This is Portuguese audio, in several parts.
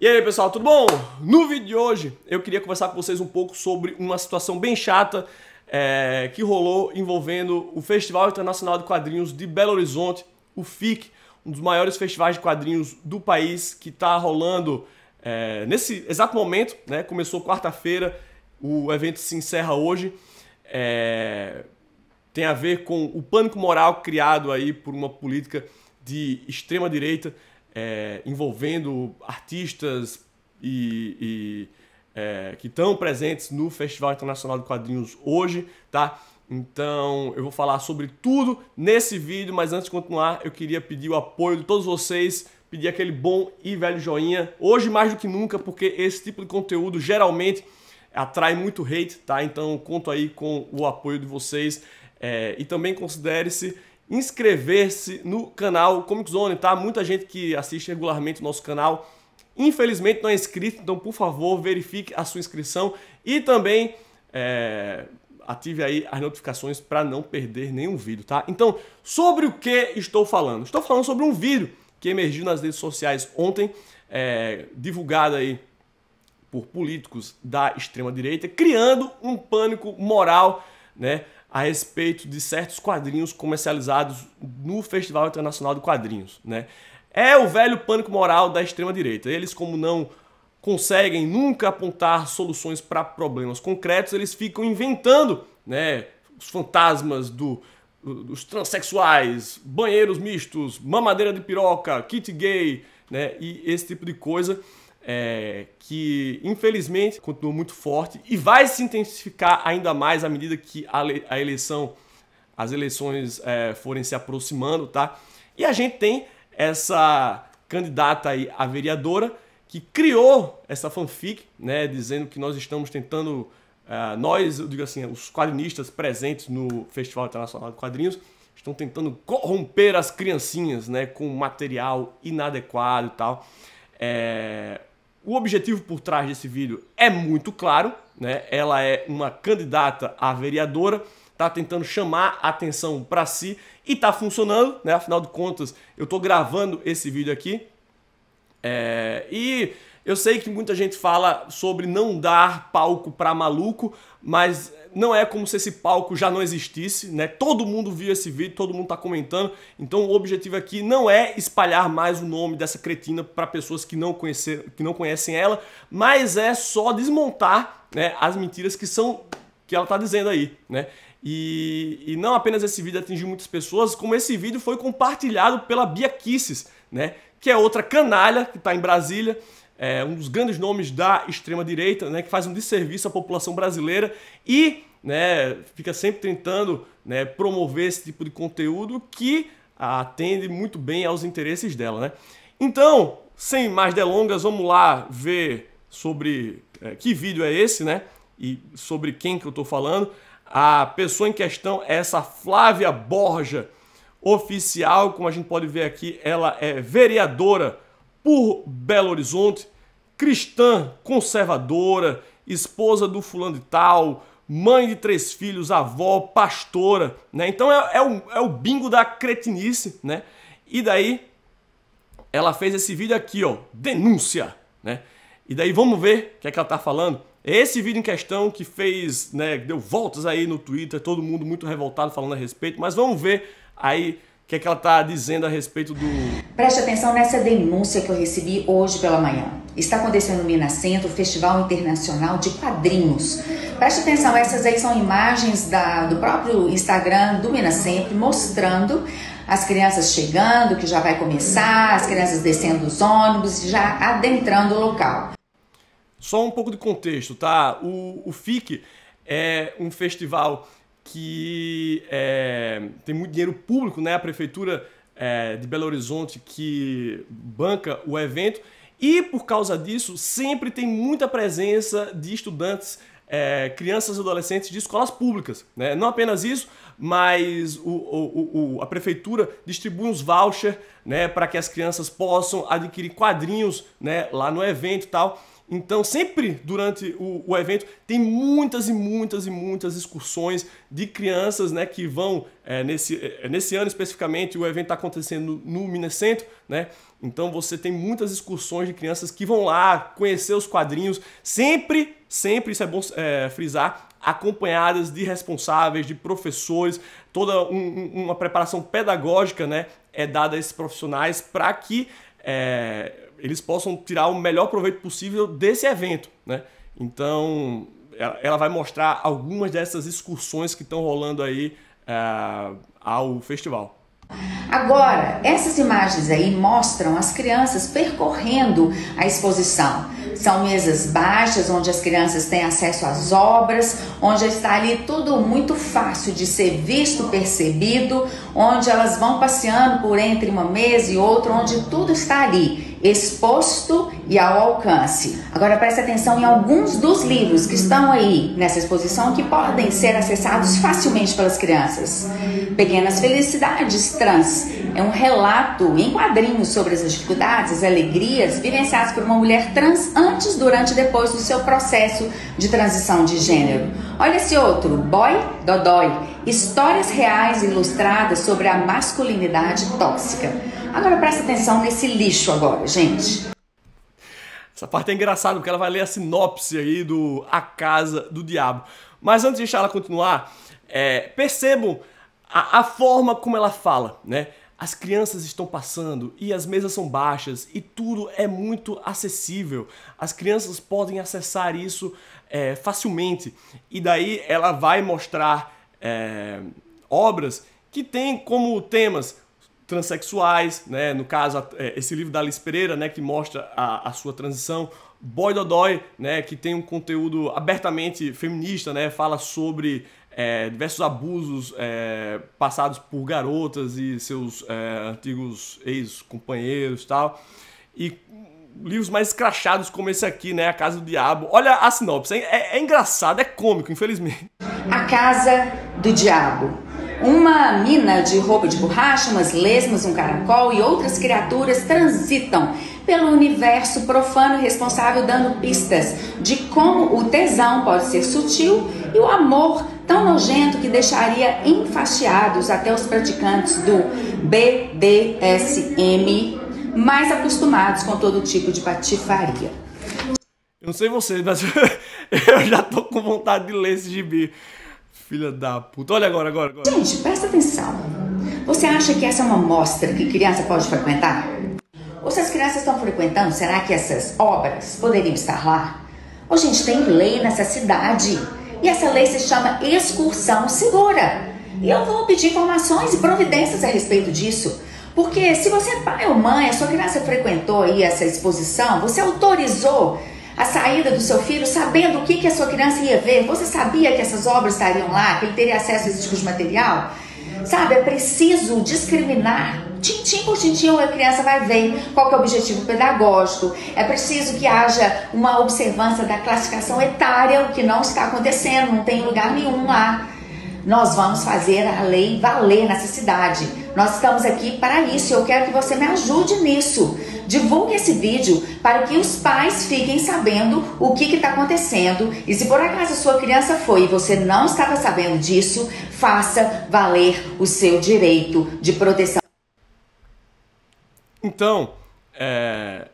E aí pessoal, tudo bom? No vídeo de hoje eu queria conversar com vocês um pouco sobre uma situação bem chata que rolou envolvendo o Festival Internacional de Quadrinhos de Belo Horizonte, o FIQ, um dos maiores festivais de quadrinhos do país, que está rolando nesse exato momento, né? Começou quarta-feira, o evento se encerra hoje, tem a ver com o pânico moral criado aí por uma política de extrema direita, envolvendo artistas que estão presentes no Festival Internacional de Quadrinhos hoje, tá? Então eu vou falar sobre tudo nesse vídeo, mas antes de continuar eu queria pedir o apoio de todos vocês, pedir aquele bom e velho joinha, hoje mais do que nunca, porque esse tipo de conteúdo geralmente atrai muito hate, tá? Então conto aí com o apoio de vocês, e também considere-se inscrever-se no canal Comix Zone, tá? Muita gente que assiste regularmente o nosso canal, infelizmente, não é inscrito, então, por favor, verifique a sua inscrição e também ative aí as notificações para não perder nenhum vídeo, tá? Então, sobre o que estou falando? Estou falando sobre um vídeo que emergiu nas redes sociais ontem, divulgado aí por políticos da extrema-direita, criando um pânico moral, né, a respeito de certos quadrinhos comercializados no Festival Internacional de Quadrinhos, né? É o velho pânico moral da extrema-direita. Eles, como não conseguem nunca apontar soluções para problemas concretos, eles ficam inventando, né, os fantasmas dos transexuais, banheiros mistos, mamadeira de piroca, kit gay, né, e esse tipo de coisa, que infelizmente continua muito forte e vai se intensificar ainda mais à medida que as eleições forem se aproximando, tá? E a gente tem essa candidata aí, a vereadora, que criou essa fanfic, né, dizendo que nós estamos tentando, eu digo assim, os quadrinistas presentes no Festival Internacional de Quadrinhos, estão tentando corromper as criancinhas, né, com material inadequado e tal. O objetivo por trás desse vídeo é muito claro, né? Ela é uma candidata a vereadora, tá tentando chamar a atenção para si e tá funcionando, né? Afinal de contas, eu tô gravando esse vídeo aqui, e eu sei que muita gente fala sobre não dar palco para maluco, mas não é como se esse palco já não existisse, né? Todo mundo viu esse vídeo, todo mundo tá comentando, então o objetivo aqui não é espalhar mais o nome dessa cretina para pessoas que não conhecem ela, mas é só desmontar, né, as mentiras que ela tá dizendo aí, né? E não apenas esse vídeo atingiu muitas pessoas, como esse vídeo foi compartilhado pela Bia Kicis, né, que é outra canalha que está em Brasília, um dos grandes nomes da extrema-direita, né, que faz um desserviço à população brasileira e, né, fica sempre tentando, né, promover esse tipo de conteúdo que atende muito bem aos interesses dela, né? Então, sem mais delongas, vamos lá ver sobre que vídeo é esse, né, e sobre quem que eu estou falando. A pessoa em questão é essa Flávia Borja, oficial, como a gente pode ver aqui, ela é vereadora por Belo Horizonte, cristã conservadora, esposa do fulano de tal, mãe de 3 filhos, avó, pastora, né? Então é o bingo da cretinice, né? E daí ela fez esse vídeo aqui, ó, denúncia, né? E daí vamos ver o que é que ela tá falando. Esse vídeo em questão que fez, né, deu voltas aí no Twitter, todo mundo muito revoltado falando a respeito, mas vamos ver aí o que é que ela está dizendo a respeito do... Preste atenção nessa denúncia que eu recebi hoje pela manhã. Está acontecendo no Minascentro, Festival Internacional de Quadrinhos. Preste atenção, essas aí são imagens do próprio Instagram do Minascentro, mostrando as crianças chegando, que já vai começar, as crianças descendo dos ônibus, já adentrando o local. Só um pouco de contexto, tá? O FIQ é um festival que tem muito dinheiro público, né? A prefeitura de Belo Horizonte que banca o evento e, por causa disso, sempre tem muita presença de estudantes, crianças e adolescentes de escolas públicas, né? Não apenas isso, mas a prefeitura distribui uns vouchers, né, para que as crianças possam adquirir quadrinhos, né, lá no evento e tal. Então, sempre durante o evento, tem muitas excursões de crianças, né, que vão, nesse ano especificamente, o evento está acontecendo no Minascentro, né? Então, você tem muitas excursões de crianças que vão lá conhecer os quadrinhos, sempre, isso é bom frisar, acompanhadas de responsáveis, de professores, toda uma preparação pedagógica, né, é dada a esses profissionais para que eles possam tirar o melhor proveito possível desse evento, né? Então, ela vai mostrar algumas dessas excursões que estão rolando aí ao festival. Agora, essas imagens aí mostram as crianças percorrendo a exposição. São mesas baixas, onde as crianças têm acesso às obras, onde está ali tudo muito fácil de ser visto, percebido, onde elas vão passeando por entre uma mesa e outra, onde tudo está ali, exposto e ao alcance. Agora preste atenção em alguns dos livros que estão aí nessa exposição que podem ser acessados facilmente pelas crianças. Pequenas Felicidades Trans é um relato em quadrinhos sobre as dificuldades, as alegrias vivenciadas por uma mulher trans antes, durante e depois do seu processo de transição de gênero. Olha esse outro, Boy Dodói, histórias reais ilustradas sobre a masculinidade tóxica. Agora presta atenção nesse lixo agora, gente. Essa parte é engraçada, porque ela vai ler a sinopse aí do A Casa do Diabo. Mas antes de deixar ela continuar, percebam a forma como ela fala, né? As crianças estão passando e as mesas são baixas e tudo é muito acessível. As crianças podem acessar isso facilmente. E daí ela vai mostrar obras que têm como temas transexuais, né? No caso, esse livro da Alice Pereira, né, que mostra a sua transição. Boy Dodói, né, que tem um conteúdo abertamente feminista, né, fala sobre diversos abusos passados por garotas e seus antigos ex-companheiros e tal. E livros mais escrachados como esse aqui, né, A Casa do Diabo. Olha a sinopse, é engraçado, é cômico, infelizmente. A Casa do Diabo. Uma mina de roupa de borracha, umas lesmas, um caracol e outras criaturas transitam pelo universo profano e responsável, dando pistas de como o tesão pode ser sutil e o amor tão nojento que deixaria enfastiados até os praticantes do BDSM, mais acostumados com todo tipo de patifaria. Eu não sei vocês, mas eu já tô com vontade de ler esse gibi. Filha da puta. Olha agora. Gente, presta atenção. Você acha que essa é uma mostra que criança pode frequentar? Ou se as crianças estão frequentando, será que essas obras poderiam estar lá? Ou, gente, tem lei nessa cidade. E essa lei se chama Excursão Segura. E eu vou pedir informações e providências a respeito disso. Porque se você é pai ou mãe, a sua criança frequentou aí essa exposição, você autorizou a saída do seu filho, sabendo o que a sua criança ia ver. Você sabia que essas obras estariam lá, que ele teria acesso a esse tipo de material? Sabe, é preciso discriminar. Tintim por tintim a criança vai ver qual que é o objetivo pedagógico. É preciso que haja uma observância da classificação etária, o que não está acontecendo, não tem lugar nenhum lá. Nós vamos fazer a lei valer nessa cidade. Nós estamos aqui para isso e eu quero que você me ajude nisso. Divulgue esse vídeo para que os pais fiquem sabendo o que está acontecendo. E se por acaso a sua criança foi e você não estava sabendo disso, faça valer o seu direito de proteção. Então, é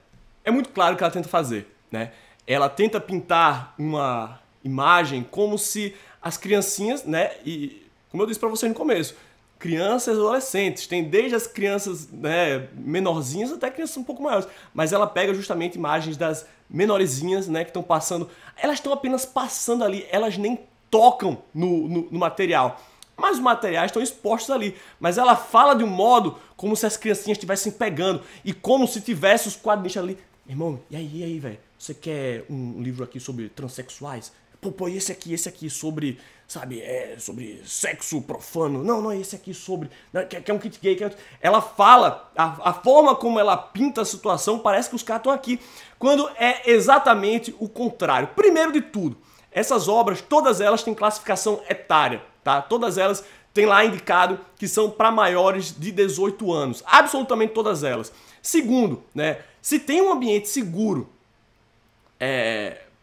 muito claro o que ela tenta fazer, né? Ela tenta pintar uma imagem como se as criancinhas, né, e como eu disse para vocês no começo, crianças e adolescentes, tem desde as crianças, né, menorzinhas até crianças um pouco maiores, mas ela pega justamente imagens das menorzinhas, né, que estão passando, elas estão apenas passando ali, elas nem tocam no material, mas os materiais estão expostos ali, mas ela fala de um modo como se as criancinhas estivessem pegando e como se tivesse os quadrinhos ali, irmão, e aí, velho, você quer um livro aqui sobre transexuais? Pô, esse aqui sobre, sabe, sobre sexo profano. Não, esse aqui sobre, que é um kit gay. Ela fala, a forma como ela pinta a situação, parece que os caras estão aqui, quando é exatamente o contrário. Primeiro de tudo, essas obras, todas elas têm classificação etária, tá? Todas elas têm lá indicado que são para maiores de 18 anos. Absolutamente todas elas. Segundo, né, se tem um ambiente seguro,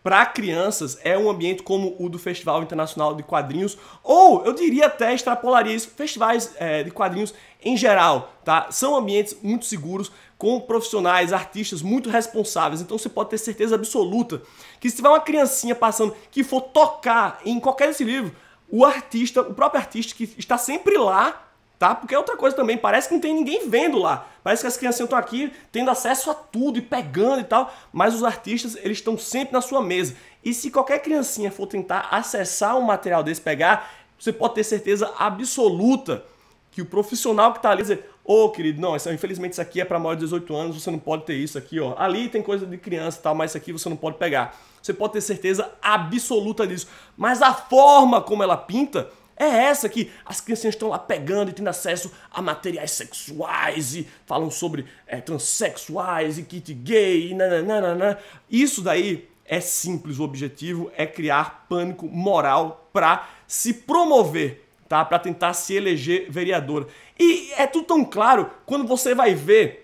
para crianças é um ambiente como o do Festival Internacional de Quadrinhos, ou eu diria até extrapolaria isso, festivais de quadrinhos em geral, tá? São ambientes muito seguros, com profissionais, artistas muito responsáveis, então você pode ter certeza absoluta que se tiver uma criancinha passando que for tocar em qualquer desse livro, o artista, o próprio artista que está sempre lá, tá? Porque é outra coisa também, parece que não tem ninguém vendo lá, parece que as criancinhas estão aqui tendo acesso a tudo e pegando e tal, mas os artistas, eles estão sempre na sua mesa. E se qualquer criancinha for tentar acessar um material desse, pegar, você pode ter certeza absoluta que o profissional que está ali dizer, ô, querido, não, infelizmente isso aqui é para maior de 18 anos, você não pode ter isso aqui, ó. Ali tem coisa de criança e tal, mas isso aqui você não pode pegar. Você pode ter certeza absoluta disso. Mas a forma como ela pinta é essa, que as criancinhas estão lá pegando e tendo acesso a materiais sexuais e falam sobre transexuais e kit gay e nananana. Isso daí é simples, o objetivo é criar pânico moral para se promover, tá? Para tentar se eleger vereadora. E é tudo tão claro quando você vai ver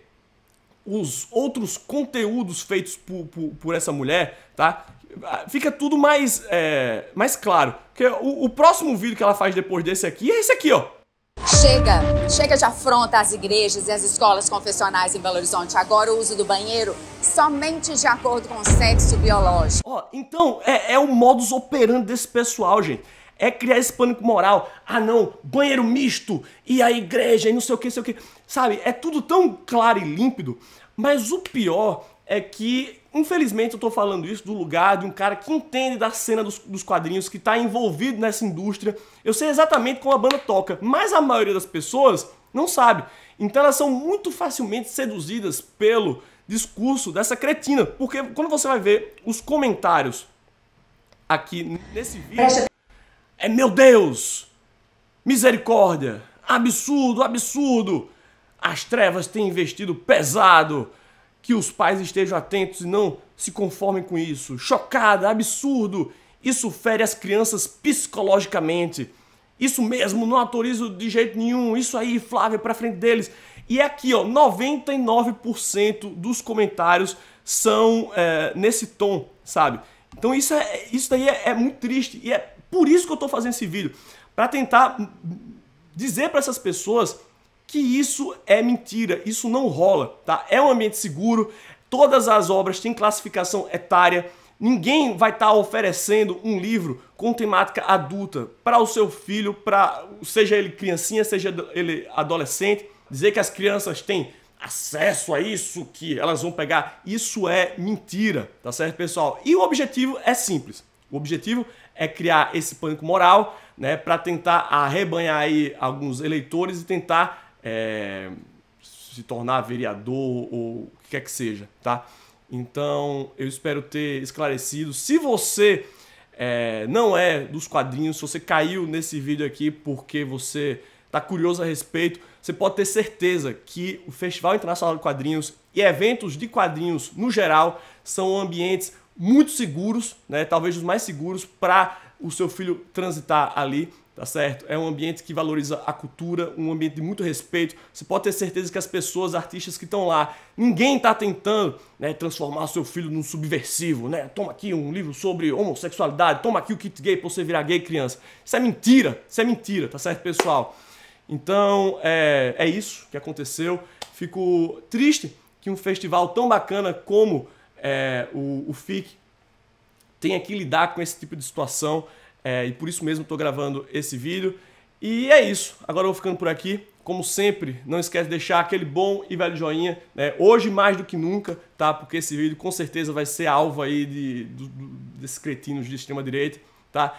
os outros conteúdos feitos por essa mulher, tá? Fica tudo mais, mais claro. Porque o próximo vídeo que ela faz depois desse aqui é esse aqui, ó. Chega! Chega de afronta às igrejas e às escolas confessionais em Belo Horizonte. Agora o uso do banheiro somente de acordo com o sexo biológico. Ó, então, é o modus operandi desse pessoal, gente. É criar esse pânico moral. Ah, não, banheiro misto, e a igreja, e não sei o que, sei o que. Sabe, é tudo tão claro e límpido, mas o pior é que, infelizmente, eu tô falando isso do lugar de um cara que entende da cena dos quadrinhos, que tá envolvido nessa indústria. Eu sei exatamente como a banda toca, mas a maioria das pessoas não sabe. Então elas são muito facilmente seduzidas pelo discurso dessa cretina, porque quando você vai ver os comentários aqui nesse vídeo... É, meu Deus, misericórdia, absurdo, absurdo, as trevas têm investido pesado, que os pais estejam atentos e não se conformem com isso, chocada, absurdo, isso fere as crianças psicologicamente, isso mesmo, não autorizo de jeito nenhum, isso aí, Flávia, pra frente deles. E aqui, ó, 99% dos comentários são nesse tom, sabe? Então isso daí é muito triste e é... Por isso que eu tô fazendo esse vídeo, para tentar dizer para essas pessoas que isso é mentira, isso não rola, tá? É um ambiente seguro, todas as obras têm classificação etária, ninguém vai estar oferecendo um livro com temática adulta para o seu filho, seja ele criancinha, seja ele adolescente. Dizer que as crianças têm acesso a isso, que elas vão pegar, isso é mentira, tá certo, pessoal? E o objetivo é simples. O objetivo é criar esse pânico moral, né, para tentar arrebanhar aí alguns eleitores e tentar se tornar vereador ou o que quer que seja, tá? Então, eu espero ter esclarecido. Se você não é dos quadrinhos, se você caiu nesse vídeo aqui porque você tá curioso a respeito, você pode ter certeza que o Festival Internacional de Quadrinhos e eventos de quadrinhos no geral são ambientes muito seguros, né? Talvez os mais seguros para o seu filho transitar ali, tá certo? É um ambiente que valoriza a cultura, um ambiente de muito respeito. Você pode ter certeza que as pessoas, artistas que estão lá, ninguém tá tentando, né, transformar o seu filho num subversivo, né? Toma aqui um livro sobre homossexualidade, toma aqui o kit gay pra você virar gay criança. Isso é mentira, tá certo, pessoal? Então, é isso que aconteceu. Fico triste que um festival tão bacana como o FIQ tem que lidar com esse tipo de situação, e por isso mesmo estou gravando esse vídeo. E é isso, agora eu vou ficando por aqui. Como sempre, não esquece de deixar aquele bom e velho joinha, né? Hoje mais do que nunca, tá? Porque esse vídeo com certeza vai ser alvo aí desses cretinos de extrema direita, tá?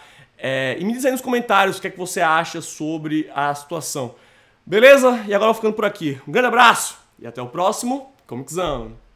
E me diz aí nos comentários o que é que você acha sobre a situação. Beleza? E agora eu vou ficando por aqui. Um grande abraço e até o próximo Comix Zone.